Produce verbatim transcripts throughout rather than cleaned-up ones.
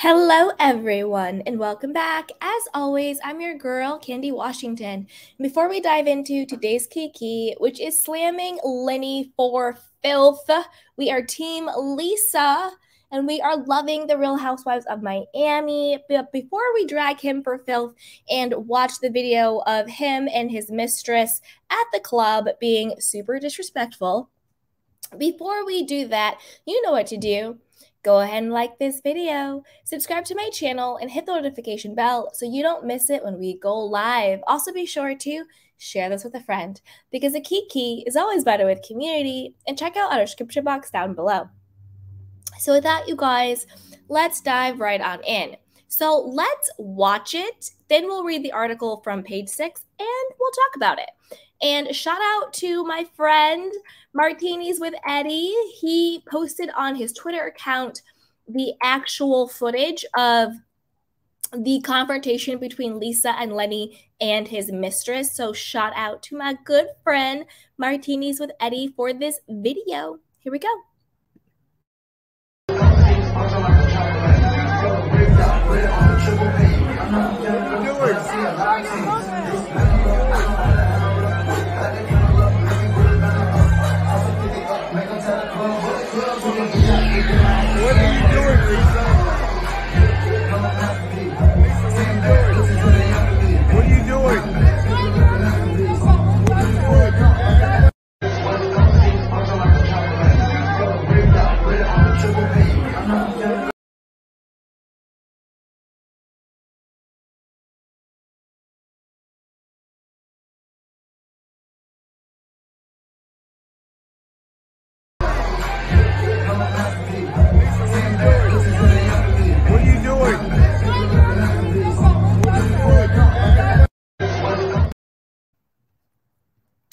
Hello everyone and welcome back. As always, I'm your girl Candy Washington. Before we dive into today's Kiki, which is slamming Lenny for filth, we are Team Lisa and we are loving the Real Housewives of Miami. But before we drag him for filth and watch the video of him and his mistress at the club being super disrespectful, before we do that, you know what to do. Go ahead and like this video, subscribe to my channel, and hit the notification bell so you don't miss it when we go live. Also, be sure to share this with a friend because a Kiki is always better with community, and check out our description box down below. So with that, you guys, let's dive right on in. So let's watch it, then we'll read the article from page six, and we'll talk about it. And shout out to my friend, Martinis with Eddie. He posted on his Twitter account the actual footage of the confrontation between Lisa and Lenny and his mistress. So shout out to my good friend, Martinis with Eddie, for this video. Here we go.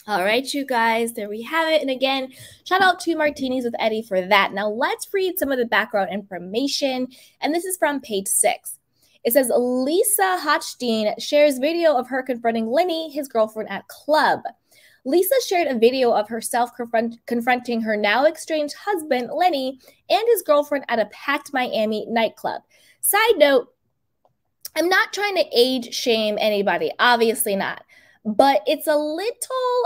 All right, you guys, there we have it. And again, shout out to Martinis with Eddie for that. Now let's read some of the background information. And this is from page six. It says, Lisa Hochstein shares video of her confronting Lenny, his girlfriend, at club. Lisa shared a video of herself confront confronting her now estranged husband, Lenny, and his girlfriend at a packed Miami nightclub. Side note, I'm not trying to age shame anybody, obviously not. But it's a little,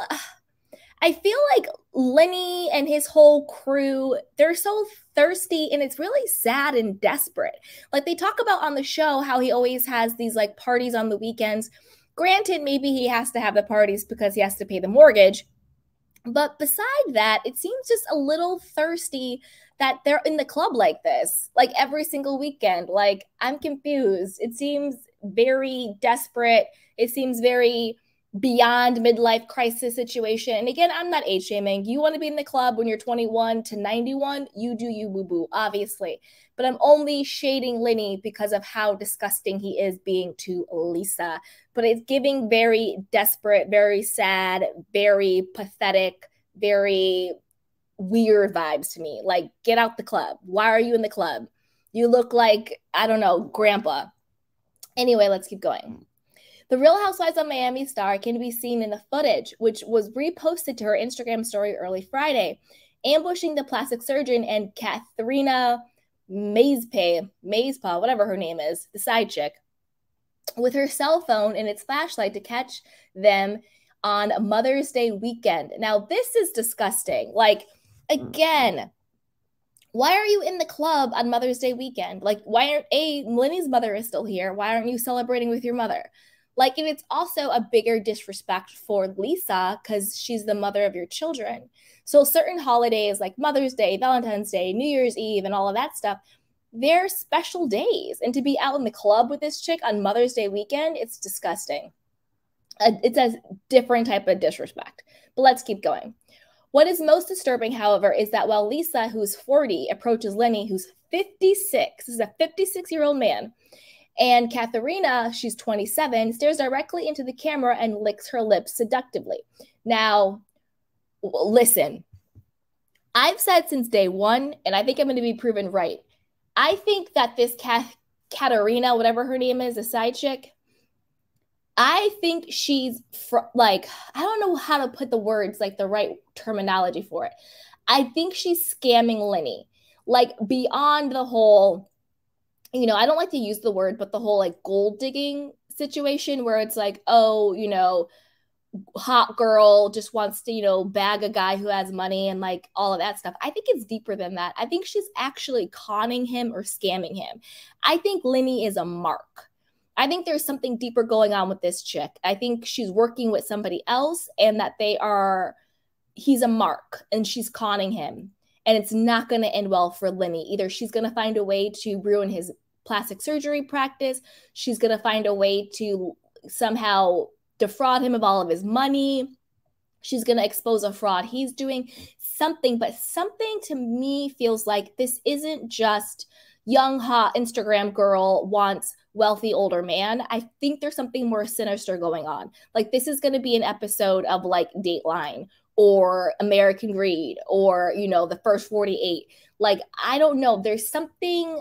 I feel like Lenny and his whole crew, they're so thirsty and it's really sad and desperate. Like they talk about on the show how he always has these like parties on the weekends. Granted, maybe he has to have the parties because he has to pay the mortgage. But beside that, it seems just a little thirsty that they're in the club like this, like every single weekend. Like I'm confused. It seems very desperate. It seems very beyond midlife crisis situation. And again, I'm not age shaming. You want to be in the club when you're twenty-one to ninety-one, you do you, boo boo, obviously. But I'm only shading Lenny because of how disgusting he is being to Lisa. But it's giving very desperate, very sad, very pathetic, very weird vibes to me. Like, get out the club. Why are you in the club? You look like, I don't know, grandpa. Anyway, let's keep going. The Real Housewives of Miami star can be seen in the footage, which was reposted to her Instagram story early Friday, ambushing the plastic surgeon and Katharina Mazepa, Mazepa, whatever her name is, the side chick, with her cell phone and its flashlight to catch them on Mother's Day weekend. Now, this is disgusting. Like, again, why are you in the club on Mother's Day weekend? Like, why aren't, A, Lenny's mother is still here. Why aren't you celebrating with your mother? Like, and it's also a bigger disrespect for Lisa because she's the mother of your children. So certain holidays like Mother's Day, Valentine's Day, New Year's Eve, and all of that stuff, they're special days. And to be out in the club with this chick on Mother's Day weekend, it's disgusting. It's a different type of disrespect. But let's keep going. What is most disturbing, however, is that while Lisa, who's forty, approaches Lenny, who's fifty-six, this is a fifty-six-year-old man, and Katharina, she's twenty-seven, stares directly into the camera and licks her lips seductively. Now, listen, I've said since day one, and I think I'm going to be proven right. I think that this Kath Katharina, whatever her name is, a side chick, I think she's fr like, I don't know how to put the words, like the right terminology for it. I think she's scamming Lenny, like beyond the whole you know, I don't like to use the word, but the whole like gold digging situation where it's like, oh, you know, hot girl just wants to, you know, bag a guy who has money and like all of that stuff. I think it's deeper than that. I think she's actually conning him or scamming him. I think Lenny is a mark. I think there's something deeper going on with this chick. I think she's working with somebody else and that they are, he's a mark and she's conning him. And it's not going to end well for Lenny. Either she's going to find a way to ruin his plastic surgery practice. She's going to find a way to somehow defraud him of all of his money. She's going to expose a fraud he's doing, something. But something to me feels like this isn't just young, hot Instagram girl wants wealthy older man. I think there's something more sinister going on. Like this is going to be an episode of like Dateline or American Greed or, you know, the First forty-eight. Like, I don't know. There's something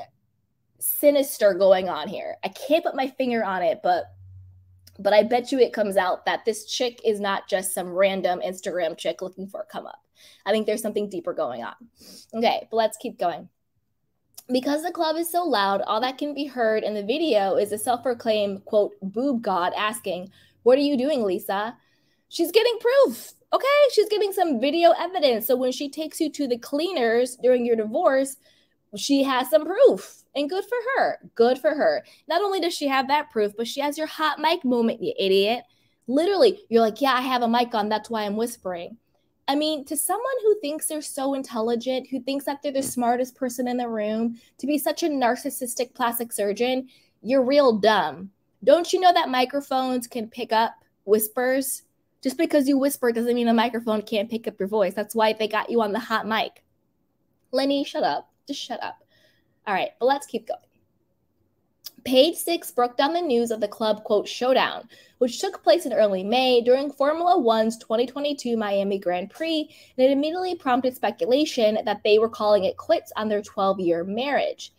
sinister going on here. I can't put my finger on it, but But I bet you it comes out that this chick is not just some random Instagram chick looking for a come up. I think there's something deeper going on. Okay, but let's keep going. Because the club is so loud, all that can be heard in the video is a self-proclaimed, quote, boob god asking, "What are you doing, Lisa?" She's getting proof. Okay, she's getting some video evidence. So when she takes you to the cleaners during your divorce, she has some proof. And good for her. Good for her. Not only does she have that proof, but she has your hot mic moment, you idiot. Literally, you're like, yeah, I have a mic on. That's why I'm whispering. I mean, to someone who thinks they're so intelligent, who thinks that they're the smartest person in the room, to be such a narcissistic plastic surgeon, you're real dumb. Don't you know that microphones can pick up whispers? Just because you whisper doesn't mean a microphone can't pick up your voice. That's why they got you on the hot mic. Lenny, shut up. Just shut up. All right, but let's keep going. Page six broke down the news of the club, quote, showdown, which took place in early May during Formula One's twenty twenty-two Miami Grand Prix, and it immediately prompted speculation that they were calling it quits on their twelve-year marriage.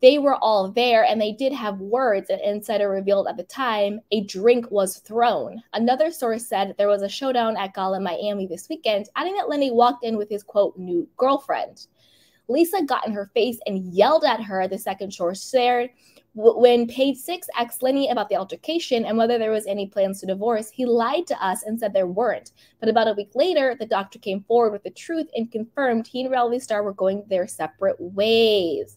They were all there, and they did have words, an insider revealed at the time. A drink was thrown. Another source said there was a showdown at Gala Miami this weekend, adding that Lenny walked in with his, quote, new girlfriend. Lisa got in her face and yelled at her, the second source shared. When Page Six asked Lenny about the altercation and whether there was any plans to divorce, he lied to us and said there weren't. But about a week later, the doctor came forward with the truth and confirmed he and reality star were going their separate ways.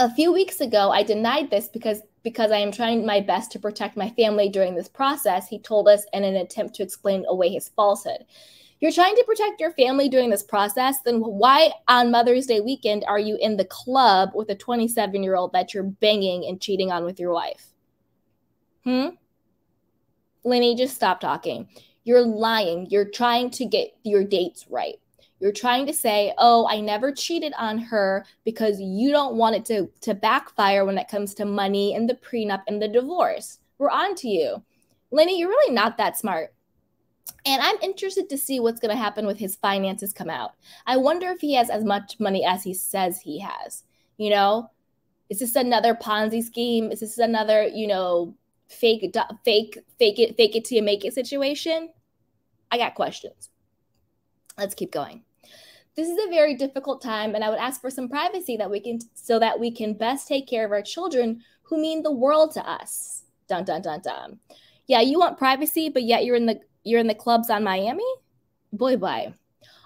A few weeks ago, I denied this because, because I am trying my best to protect my family during this process, he told us in an attempt to explain away his falsehood. You're trying to protect your family during this process, then why on Mother's Day weekend are you in the club with a twenty-seven-year-old that you're banging and cheating on with your wife? Hmm? Lenny, just stop talking. You're lying. You're trying to get your dates right. You're trying to say, oh, I never cheated on her because you don't want it to, to backfire when it comes to money and the prenup and the divorce. We're on to you. Lenny, you're really not that smart. And I'm interested to see what's going to happen with his finances come out. I wonder if he has as much money as he says he has. You know, is this another Ponzi scheme? Is this another, you know, fake, fake, fake it, fake it till you make it situation? I got questions. Let's keep going. This is a very difficult time, and I would ask for some privacy that we can, so that we can best take care of our children who mean the world to us. Dun, dun, dun, dun. Yeah, you want privacy, but yet you're in the You're in the clubs on Miami? Boy, bye.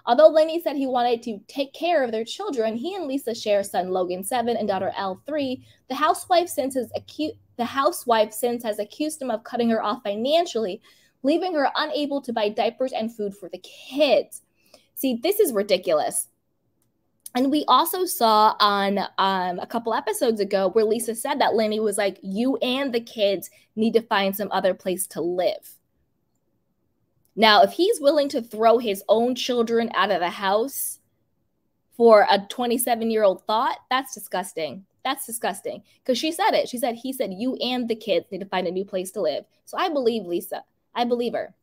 Although Lenny said he wanted to take care of their children, he and Lisa share son Logan seven and daughter L three. The housewife since has accused the housewife since has accused him of cutting her off financially, leaving her unable to buy diapers and food for the kids. See, this is ridiculous. And we also saw on um, a couple episodes ago where Lisa said that Lenny was like, "You and the kids need to find some other place to live." Now, if he's willing to throw his own children out of the house for a twenty-seven-year-old thought, that's disgusting. That's disgusting. Because she said it. She said, he said, you and the kids need to find a new place to live. So I believe Lisa. I believe her.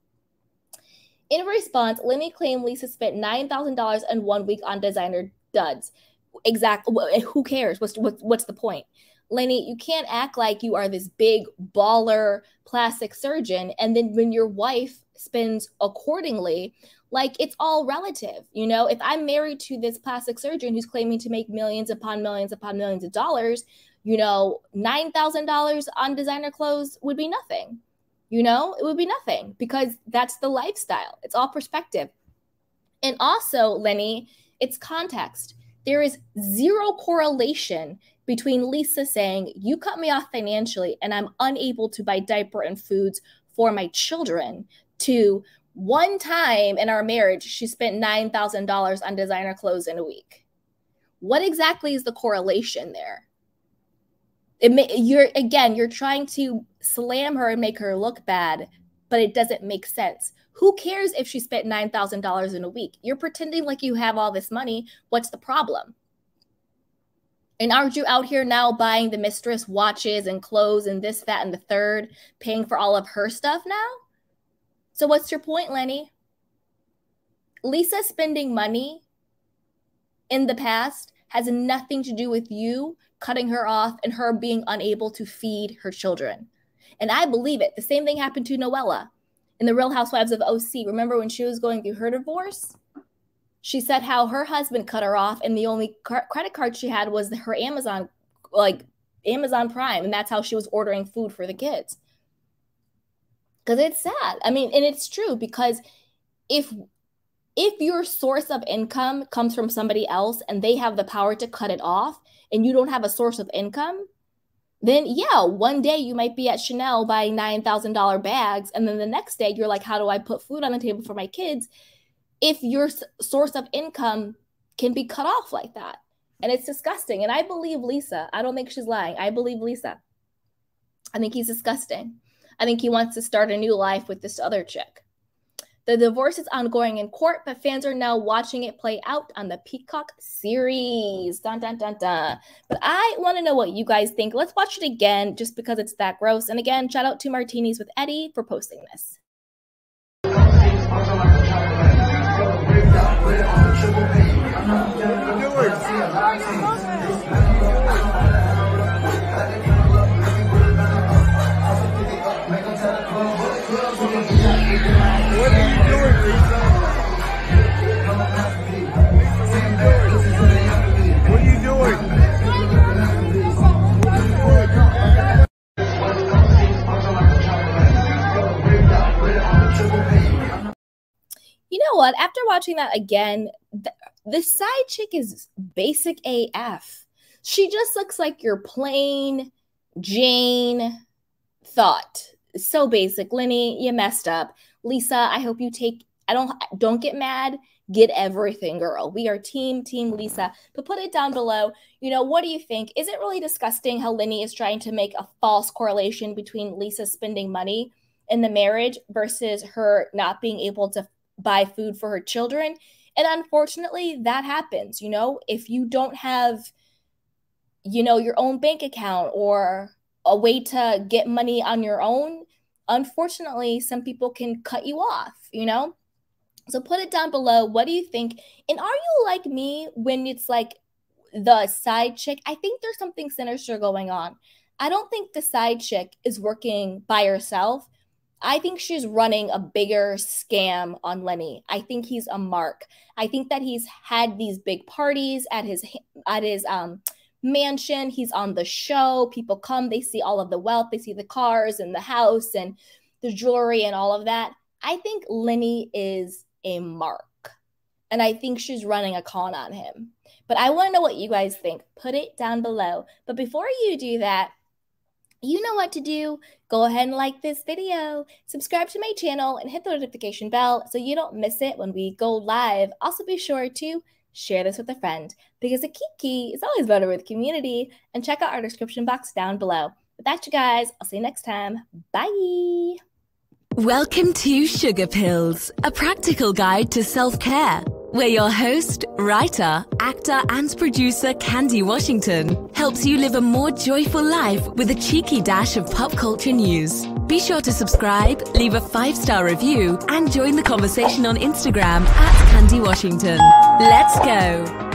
In response, Lenny claimed Lisa spent nine thousand dollars in one week on designer duds. Exactly. Who cares? What's, what's, what's the point? Lenny, you can't act like you are this big baller plastic surgeon. And then when your wife spends accordingly. Like, it's all relative. You know, if I'm married to this plastic surgeon who's claiming to make millions upon millions upon millions of dollars, you know, nine thousand dollars on designer clothes would be nothing. You know, it would be nothing, because that's the lifestyle. It's all perspective. And also, Lenny, it's context. There is zero correlation between Lisa saying, you cut me off financially and I'm unable to buy diaper and foods for my children, to one time in our marriage, she spent nine thousand dollars on designer clothes in a week. What exactly is the correlation there? It may, you're again, you're trying to slam her and make her look bad, but it doesn't make sense. Who cares if she spent nine thousand dollars in a week? You're pretending like you have all this money. What's the problem? And aren't you out here now buying the mistress watches and clothes and this, that, and the third, paying for all of her stuff now? So what's your point, Lenny? Lisa spending money in the past has nothing to do with you cutting her off and her being unable to feed her children. And I believe it. The same thing happened to Noella in the Real Housewives of O C. Remember when she was going through her divorce? She said how her husband cut her off and the only car credit card she had was her Amazon, like Amazon Prime. And that's how she was ordering food for the kids. Because it's sad. I mean, and it's true, because if if your source of income comes from somebody else and they have the power to cut it off and you don't have a source of income, then yeah, one day you might be at Chanel buying nine thousand dollar bags. And then the next day you're like, how do I put food on the table for my kids? If your source of income can be cut off like that. And it's disgusting. And I believe Lisa. I don't think she's lying. I believe Lisa. I think he's disgusting. I think he wants to start a new life with this other chick. The divorce is ongoing in court, but fans are now watching it play out on the Peacock series. Dun, dun, dun, dun. But I want to know what you guys think. Let's watch it again just because it's that gross. And again, shout out to Martinis with Eddie for posting this. You know what? After watching that again, th the side chick is basic A F. She just looks like your plain Jane thought. So basic. Lenny, you messed up. Lisa, I hope you take, I don't, don't get mad. Get everything, girl. We are team, team Lisa. But put it down below. You know, what do you think? Is it really disgusting how Lenny is trying to make a false correlation between Lisa spending money in the marriage versus her not being able to buy food for her children? And unfortunately, that happens. You know, if you don't have, you know, your own bank account or a way to get money on your own, unfortunately, some people can cut you off, you know? So put it down below. What do you think? And are you like me when it's like the side chick? I think there's something sinister going on. I don't think the side chick is working by herself. I think she's running a bigger scam on Lenny. I think he's a mark. I think that he's had these big parties at his at his um, mansion. He's on the show. People come. They see all of the wealth. They see the cars and the house and the jewelry and all of that. I think Lenny is a mark. And I think she's running a con on him. But I want to know what you guys think. Put it down below. But before you do that, you know what to do. Go ahead and like this video, subscribe to my channel, and hit the notification bell so you don't miss it when we go live. Also, be sure to share this with a friend, because a kiki is always better with community. And check out our description box down below. With that, you guys, I'll see you next time. Bye. Welcome to Sugar Pills, a practical guide to self-care. Where your host, writer, actor, and producer Candy Washington helps you live a more joyful life with a cheeky dash of pop culture news. Be sure to subscribe, leave a five-star review, and join the conversation on Instagram at Candy Washington. Let's go!